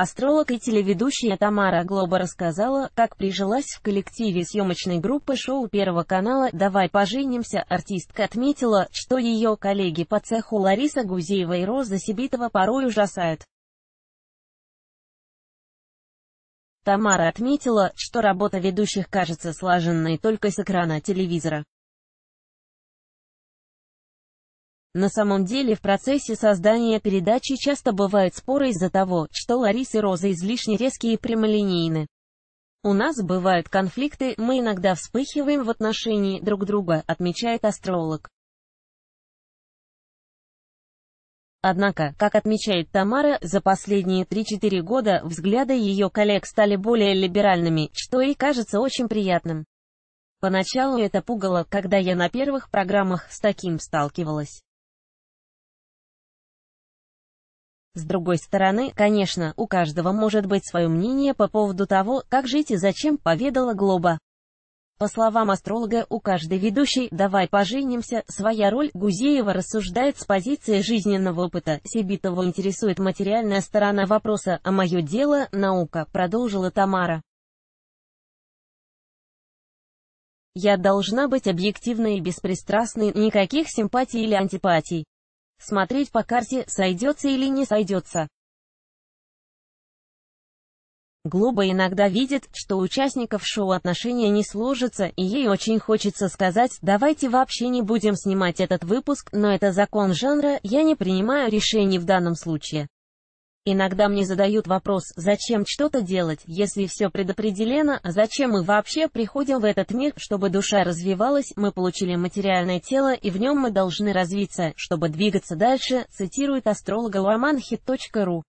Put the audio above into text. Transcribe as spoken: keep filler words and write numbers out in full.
Астролог и телеведущая Тамара Глоба рассказала, как прижилась в коллективе съемочной группы шоу Первого канала «Давай поженимся». Артистка отметила, что ее коллеги по цеху Лариса Гузеева и Роза Сябитова порой ужасают. Тамара отметила, что работа ведущих кажется слаженной только с экрана телевизора. На самом деле в процессе создания передачи часто бывают споры из-за того, что Лариса и Роза излишне резкие и прямолинейны. «У нас бывают конфликты, мы иногда вспыхиваем в отношении друг друга», — отмечает астролог. Однако, как отмечает Тамара, за последние три-четыре года взгляды ее коллег стали более либеральными, что ей кажется очень приятным. «Поначалу это пугало, когда я на первых программах с таким сталкивалась. С другой стороны, конечно, у каждого может быть свое мнение по поводу того, как жить и зачем», — поведала Глоба. По словам астролога, у каждой ведущей «Давай поженимся» своя роль. Гузеева рассуждает с позиции жизненного опыта, Сябитову интересует материальная сторона вопроса, а мое дело — наука, продолжила Тамара. «Я должна быть объективной и беспристрастной, никаких симпатий или антипатий. Смотреть по карте, сойдется или не сойдется». Глоба иногда видит, что у участников шоу отношения не сложатся, и ей очень хочется сказать: «Давайте вообще не будем снимать этот выпуск, но это закон жанра, я не принимаю решений в данном случае. Иногда мне задают вопрос, зачем что-то делать, если все предопределено, а зачем мы вообще приходим в этот мир, чтобы душа развивалась, мы получили материальное тело, и в нем мы должны развиться, чтобы двигаться дальше», — цитирует астролога Ломанхит точка ру.